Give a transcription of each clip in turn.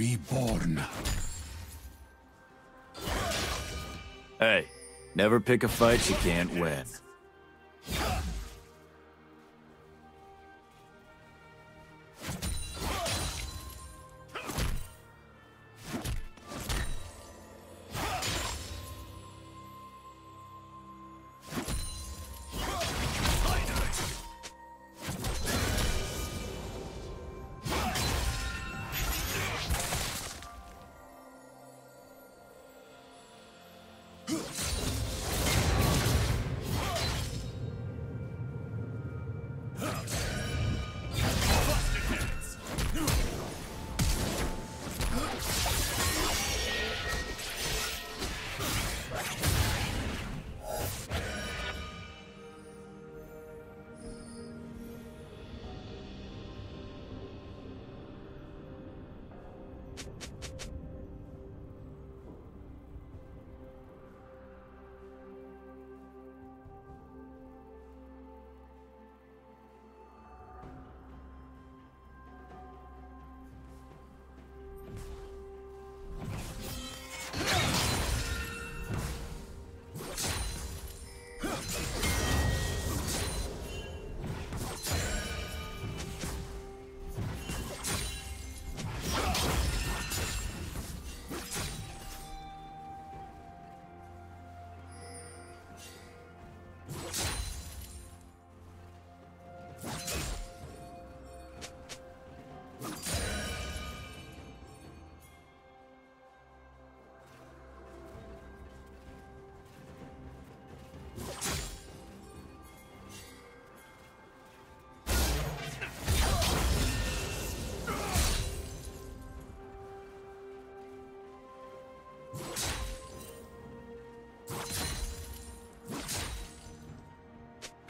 Reborn. Hey, never pick a fight you can't win.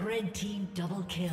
Red team double kill.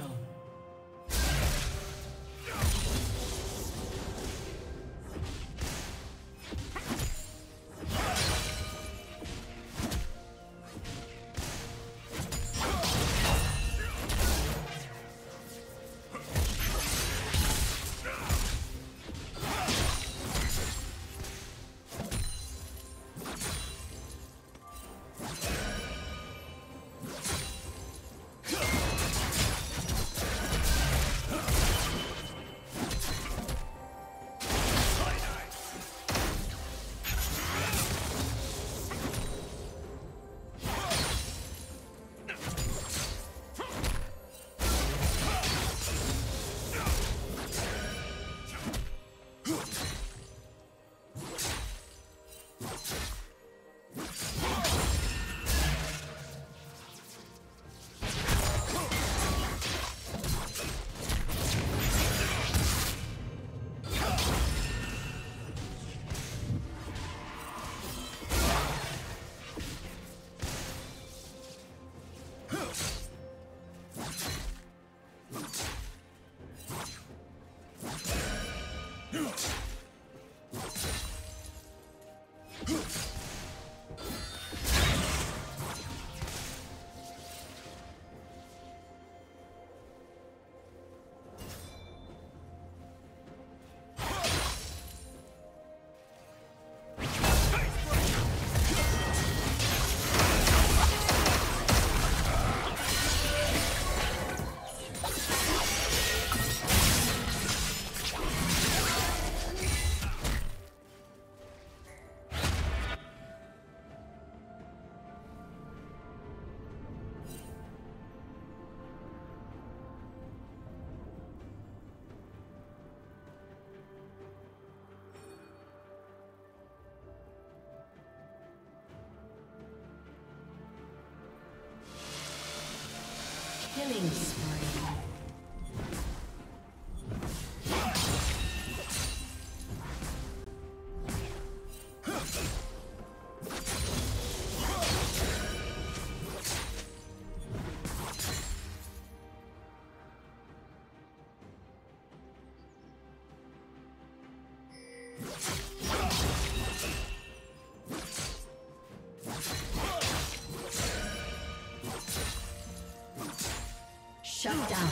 Killing spree. Shut down.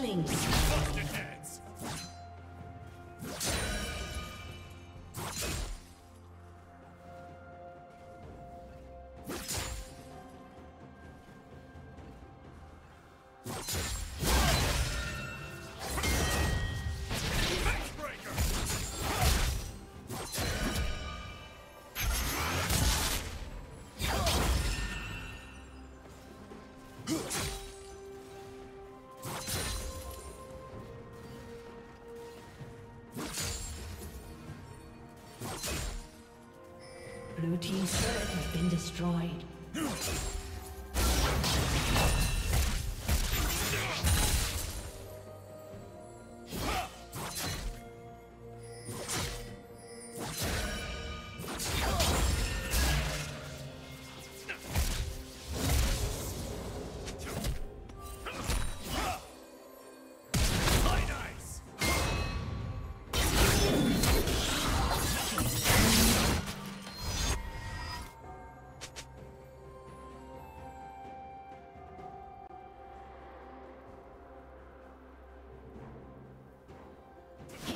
Killing. Blue team's turret has been destroyed.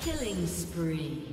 Killing spree.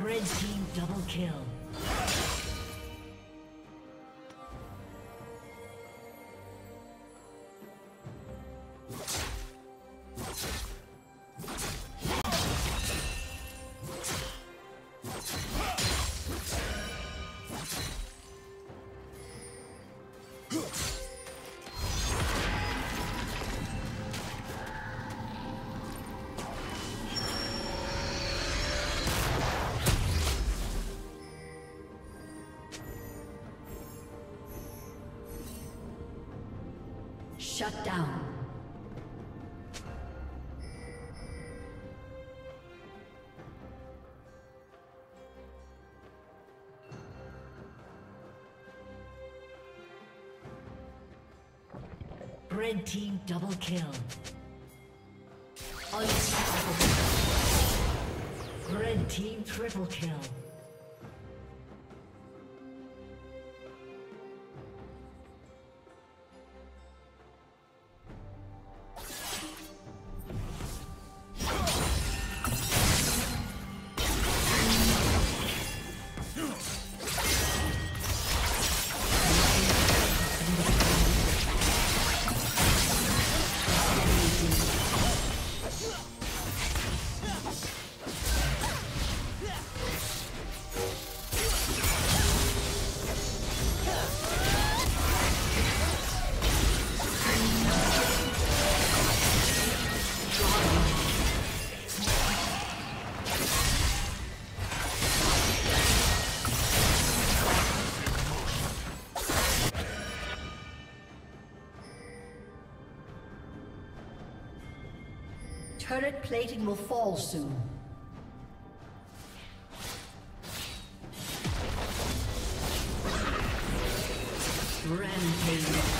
Red team double kill. Shut down. Red team double kill. Unstoppable. Red team triple kill. Turret plating will fall soon. Rampage.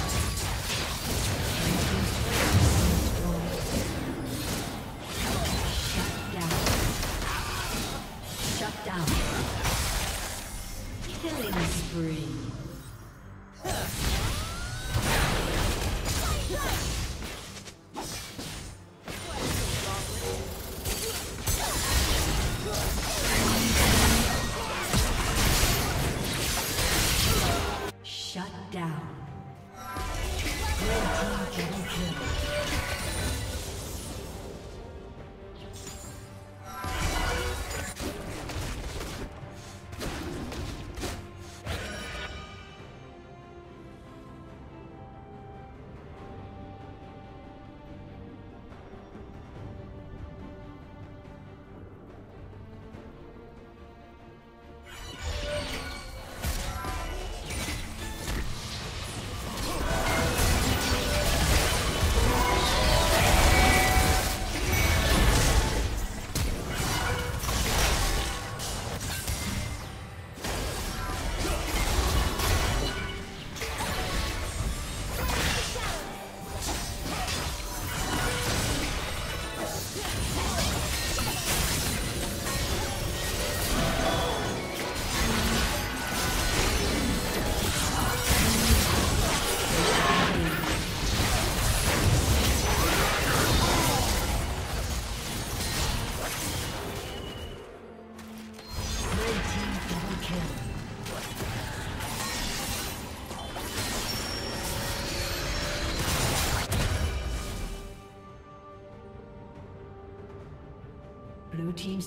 Blue team's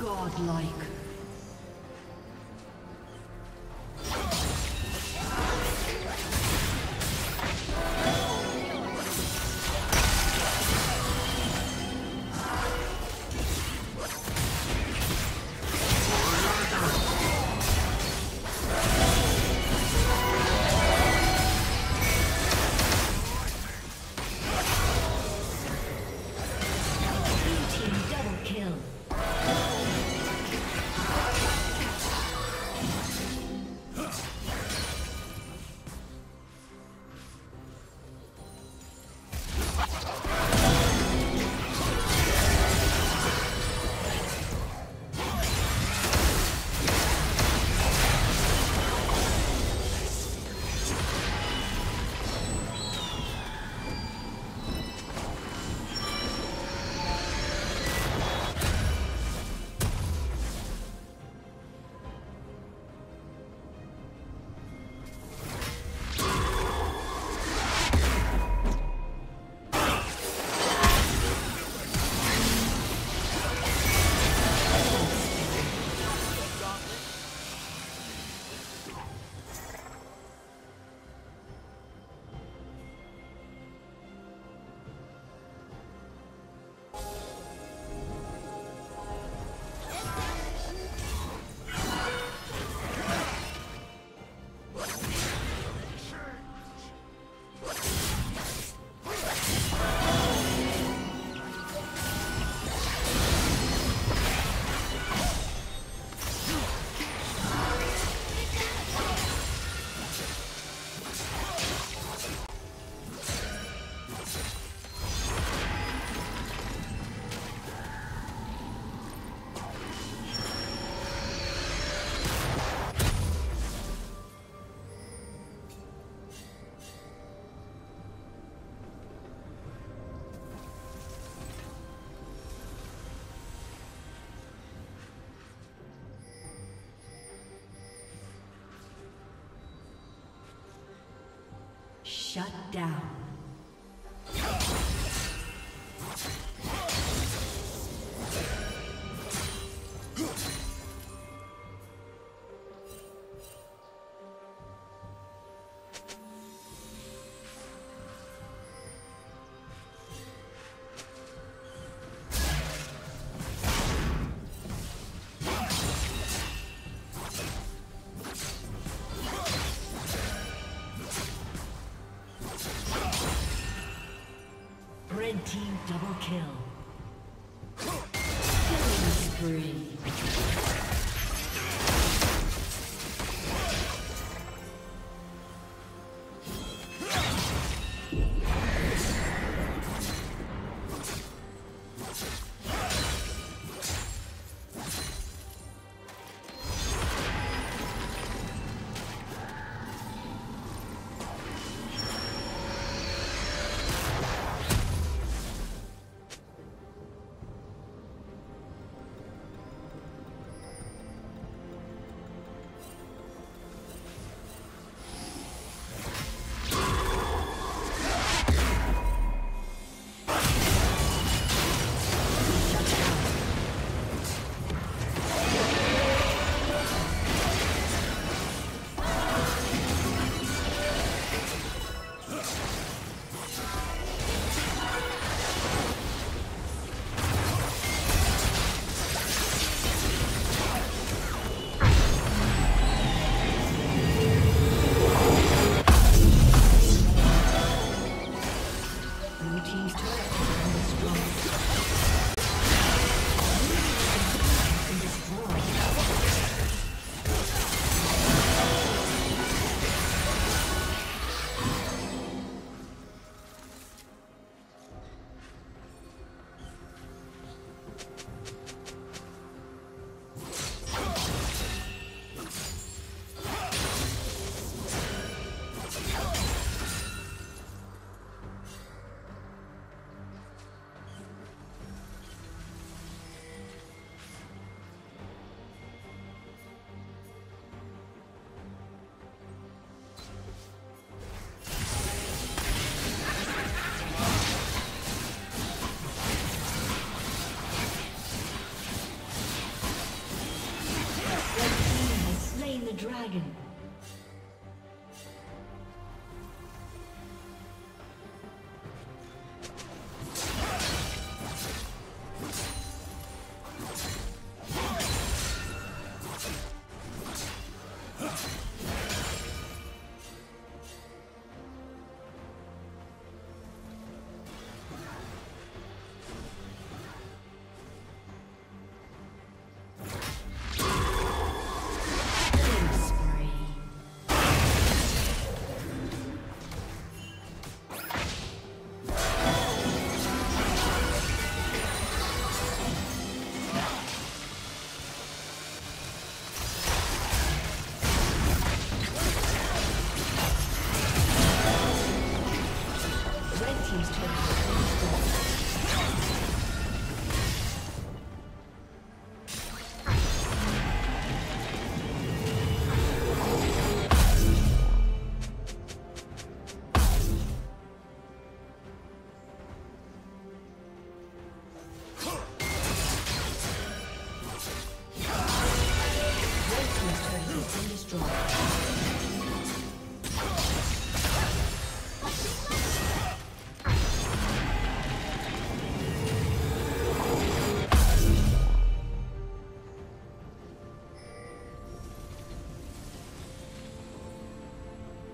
Godlike. Shut down. Team double kill. Killing spree. Dragon.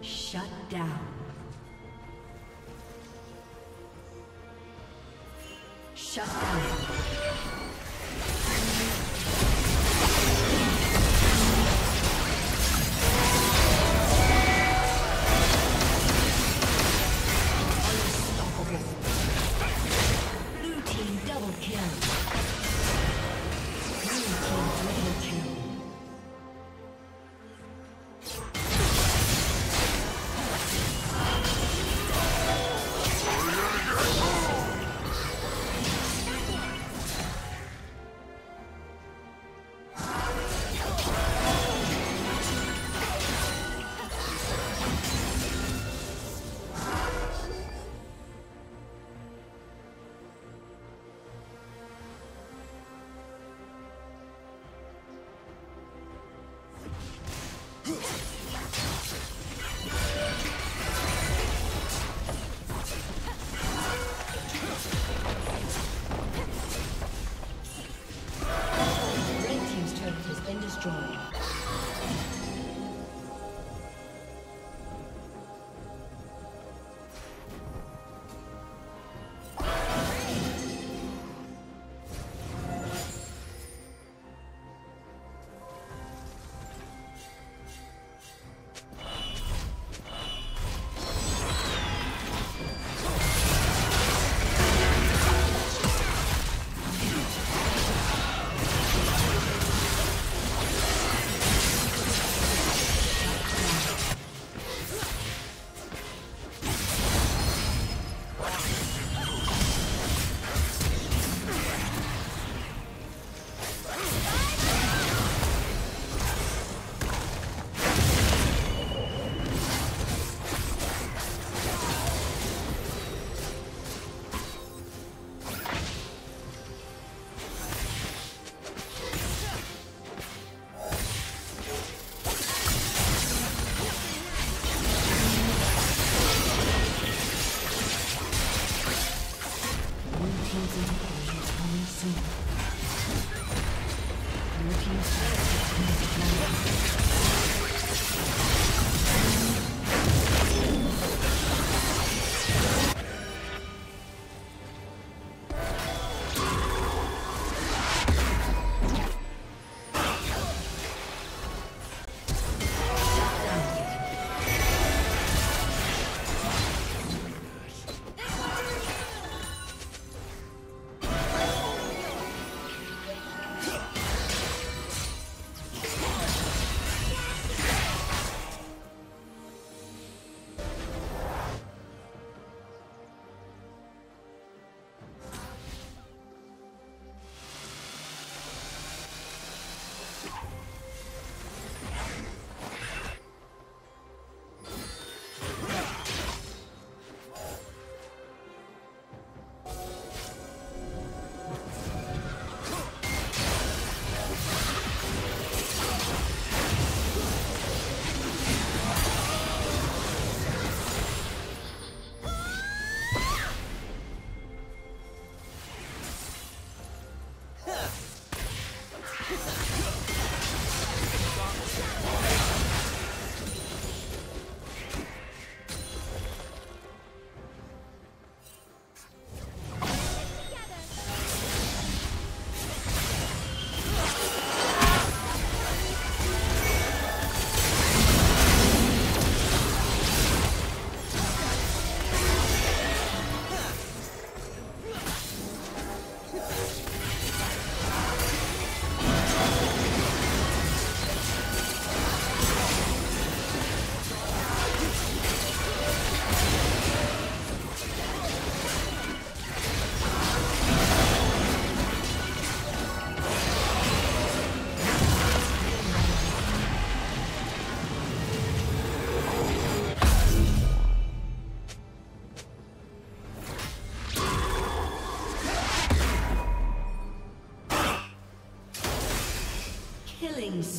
Shut down. Shut down.